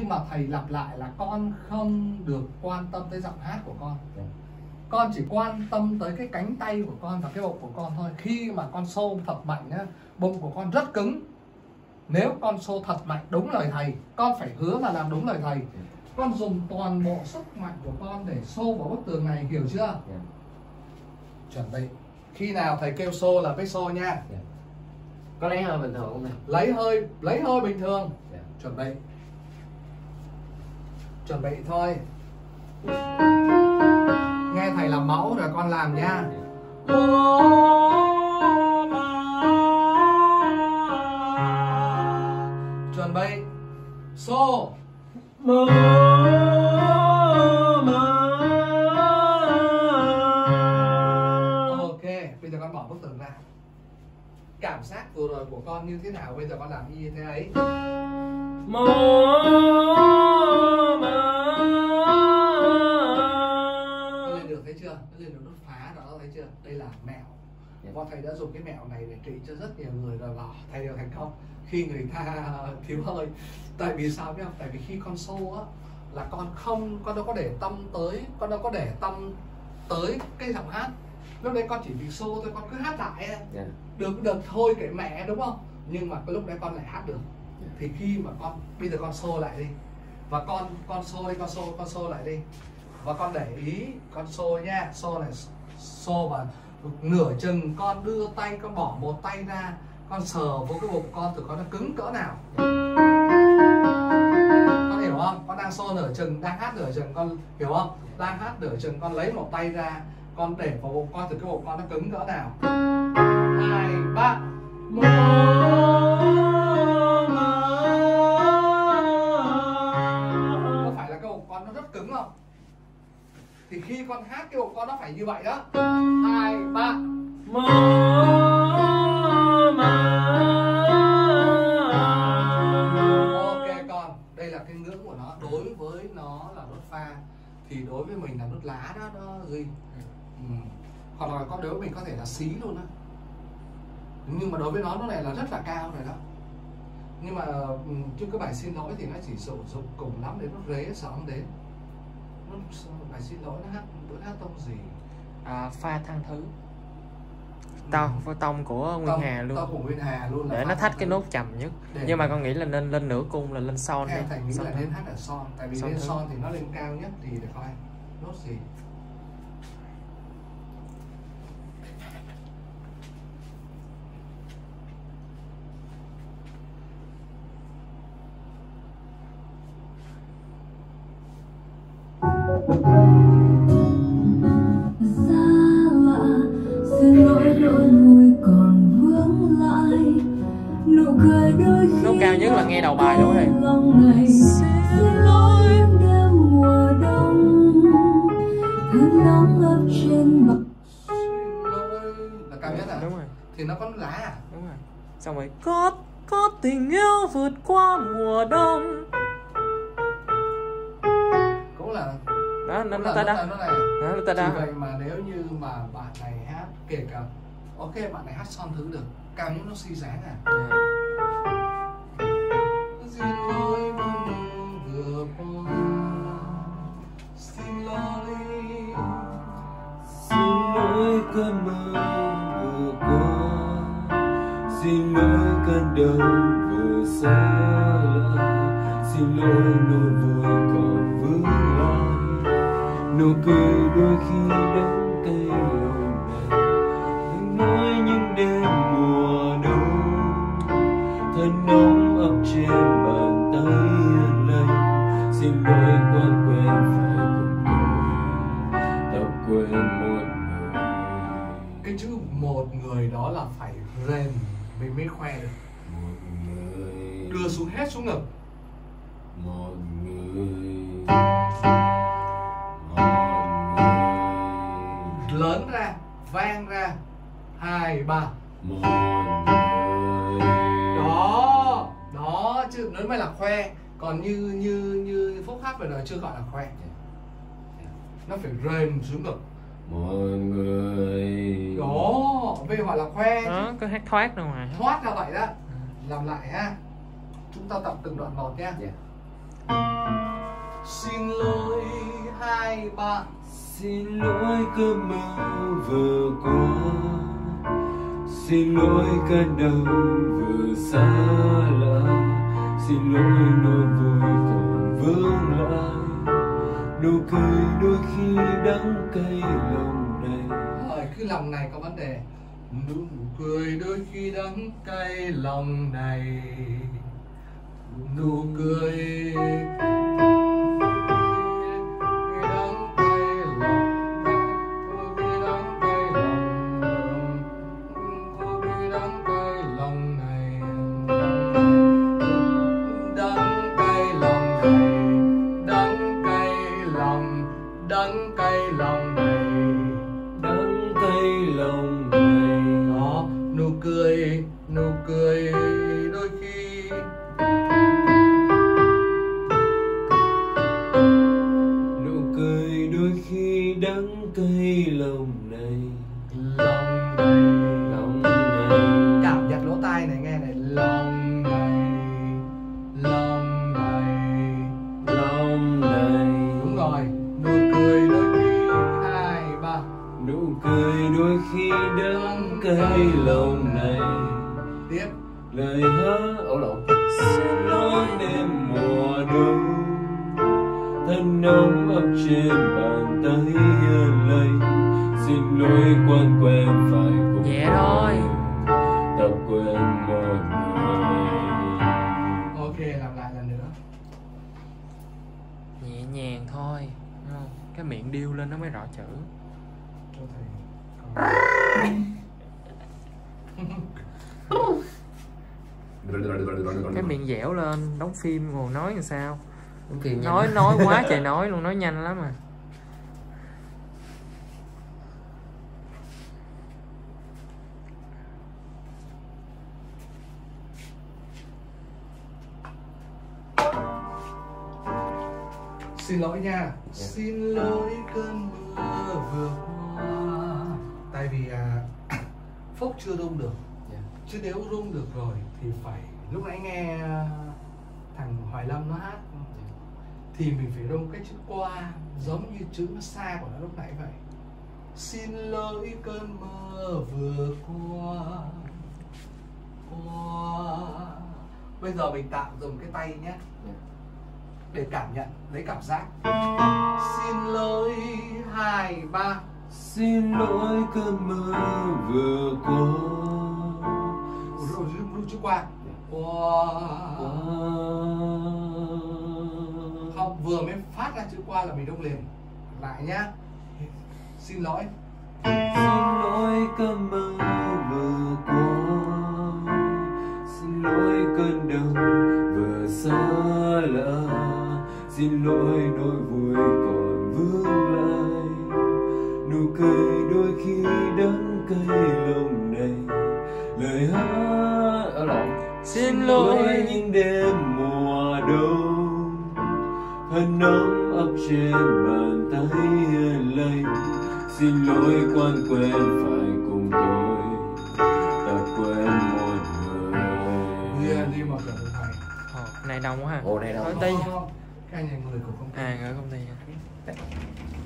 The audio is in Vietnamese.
Nhưng mà thầy lặp lại là con không được quan tâm tới giọng hát của con. Con chỉ quan tâm tới cái cánh tay của con và cái bụng của con thôi. Khi mà con xô thật mạnh nhá, bụng của con rất cứng. Nếu con xô thật mạnh đúng lời thầy, con phải hứa và làm đúng lời thầy. Con dùng toàn bộ sức mạnh của con để xô vào bức tường này, hiểu chưa? Chuẩn bị. Khi nào thầy kêu xô là phải xô nha. Có lấy hơi bình thường không nè? Lấy hơi bình thường. Chuẩn bị. Chuẩn bị thôi. Nghe thầy làm mẫu rồi con làm nha. Chuẩn bị. Xô. Ok, bây giờ con bỏ bức tường ra. Cảm giác vừa rồi của con như thế nào, bây giờ con làm y như thế ấy. Đây là mẹo. Và thầy đã dùng cái mẹo này để trị cho rất nhiều người rồi, và thầy đều thành công khi người ta thiếu hơi. Tại vì sao nhá? Tại vì khi con xô á là con đâu có để tâm tới, con đâu có để tâm tới cái giọng hát. Lúc đấy con chỉ bị xô thôi, con cứ hát lại được thôi kệ mẹ, đúng không? Nhưng mà cái lúc đấy con lại hát được. Thì khi mà bây giờ con xô lại đi, và con xô đi, con xô lại đi, và con để ý con xô nha, xô này. Xô và nửa chừng con đưa tay, con bỏ một tay ra, con sờ vô cái bụng con thử con nó cứng cỡ nào, con hiểu không? Con đang xô nửa chừng, đang hát nửa chừng, con hiểu không? Đang hát nửa chừng, con lấy một tay ra, con để vào bụng con thử cái bụng con nó cứng cỡ nào. 2, 3, 1. Có phải là cái bụng con nó rất cứng không? Thì khi con hát cái bụng con nó phải như vậy đó. 2, 3. Ok con, đây là cái ngưỡng của nó. Đối với nó là đốt pha, thì đối với mình là đốt lá đó, gì. Hoặc là con đối với mình có thể là xí luôn á. Nhưng mà đối với nó này là rất là cao rồi đó. Nhưng mà chứ cái bài xin lỗi thì nó chỉ sử dụng cùng lắm để nó rế sợ không đến. Bài xin lỗi nó hát bữa hát tông gì? Pha Thăng Thứ. Tông của Nguyên Hà luôn. Tông của Nguyên Hà luôn, để nó thách cái nốt trầm nhất. Nhưng mà con nghĩ là nên lên nửa cung là lên son. Em thầy nghĩ là nên hát ở son, tại vì lên son thì nó lên cao nhất. Thì để coi nốt gì. Nốt cao nhất là nghe đầu bài luôn này. Là cao nhất à? Đúng rồi. Thì nó có lá à? Đúng rồi. Xong rồi. Có tình yêu vượt qua mùa đông. Cũng là đó, nó ta đã. Vậy mà nếu như mà bạn này hát kể cả ok bạn này hát son thứ được, cao nhất nó suy dáng à. Xin lỗi mong vừa qua, xin lỗi cơn mưa vừa qua, xin lỗi cơn đau vừa xa lạ, xin lỗi nỗi vui còn vương lại, nụ cười đôi khi đắng cay lòng này, những nỗi những đêm mùa đông, thật nóng ấp trên. Xin lỗi con quên phải cùng tôi, tập quên một người. Cái chữ một người đó là phải rền mình mới khoe được. Một người, đưa xuống hết xuống ngực. Một người, lớn ra, vang ra. 2, 3. Một người. Đó chứ nó mới là khoe. Còn như Phúc hát về đời chưa gọi là khoe. Nó phải rền xuống ngực. Mọi người. Đó, về gọi là khoe. Đó, cứ hát thoát ra ngoài. Thoát ra vậy đó. Làm lại ha. Chúng ta tập từng đoạn một nha. bạn. Xin lỗi cơn mưa vừa qua, xin lỗi cơn đau vừa xa lạ, xin lỗi nỗi vui còn vương lại, nụ cười đôi khi đắng cay lòng này. Hỏi cứ lòng này có vấn đề. Nụ cười đôi khi đắng cay lòng này, nụ cười đắng cay lòng này, đắng cay lòng này. Đó, nụ cười đôi khi đắng cay lòng này, lòng này. Cảm nhận lỗ tai này nghe này, lòng này, lòng này, lòng này. Đúng rồi. Nụ cười đôi khi đắng cay lòng này. Tiếp lời hát xin lỗi đêm mùa đông, thân nóng ấp trên bàn tay hiền lành, xin lỗi quên phải cùng thôi tập quên một người. Ok, làm lại lần nữa, nhẹ nhàng thôi, đúng không? Cái miệng điêu lên nó mới rõ chữ. Cái miệng dẻo lên, đóng phim ngồi nói làm sao? Nói quá trời nói luôn, nói nhanh lắm mà. Xin lỗi nha. Xin lỗi cơn mưa vừa qua. Tại vì phốc chưa rung được. Chứ nếu rung được rồi thì phải, lúc nãy nghe thằng Hoài Lâm nó hát thì mình phải rung cái chữ qua giống như chữ nó xa của nó lúc nãy vậy. Xin lỗi cơn mưa vừa qua, Bây giờ mình tạm dùng cái tay nhé, để cảm nhận, lấy cảm giác. Xin lỗi, 2, 3. Xin lỗi cơn mưa vừa qua, rung chữ qua, không, vừa mới phát ra chữ qua là mình rung liền. Lại nhá. Xin lỗi, xin lỗi cơn mưa vừa qua, xin lỗi cơn đau vừa xa lạ, xin lỗi nỗi vui còn vương lại, nụ cười đôi khi đắng cay lòng này. Lời hát xin lỗi những đêm mùa đông, thân nóng ấp trên bàn tay hiền lành, xin lỗi con quên phải cùng tôi ta quên một người. Đi mà cần thầy. Này đồng quá ha. Này đồng. Cái này người cũng không tin. Người không tin.